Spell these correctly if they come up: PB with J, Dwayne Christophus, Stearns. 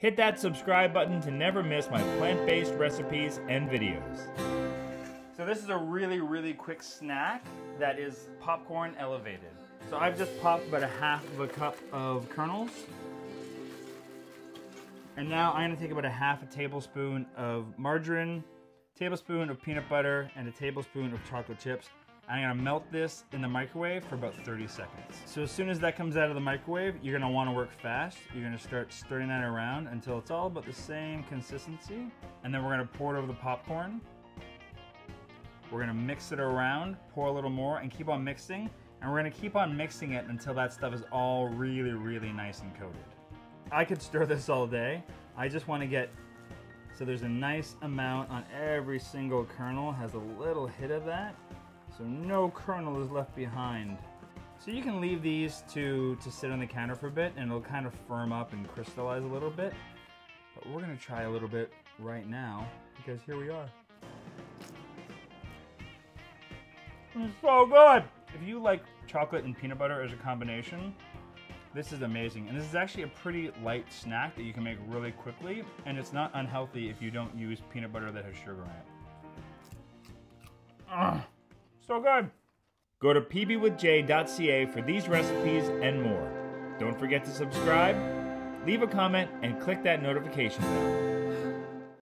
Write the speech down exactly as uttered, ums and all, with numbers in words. Hit that subscribe button to never miss my plant-based recipes and videos. So this is a really, really quick snack that is popcorn elevated. So I've just popped about a half of a cup of kernels. And now I'm gonna take about a half a tablespoon of margarine, tablespoon of peanut butter, and a tablespoon of chocolate chips. I'm gonna melt this in the microwave for about thirty seconds. So as soon as that comes out of the microwave, you're gonna wanna work fast. You're gonna start stirring that around until it's all about the same consistency. And then we're gonna pour it over the popcorn. We're gonna mix it around, pour a little more, and keep on mixing. And we're gonna keep on mixing it until that stuff is all really, really nice and coated. I could stir this all day. I just wanna get, so there's a nice amount on every single kernel, has a little hit of that. So no kernel is left behind. So you can leave these to, to sit on the counter for a bit and it'll kind of firm up and crystallize a little bit. But we're gonna try a little bit right now because here we are. It's so good! If you like chocolate and peanut butter as a combination, this is amazing. And this is actually a pretty light snack that you can make really quickly, and it's not unhealthy if you don't use peanut butter that has sugar in it. Ugh, so good. Go to P B with J dot C A for these recipes and more. Don't forget to subscribe, leave a comment, and click that notification bell.